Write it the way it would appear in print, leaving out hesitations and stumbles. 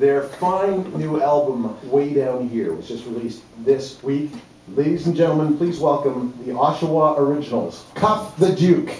their fine new album, Way Down Here, was just released this week. Ladies and gentlemen, please welcome the Oshawa Originals, Cuff the Duke.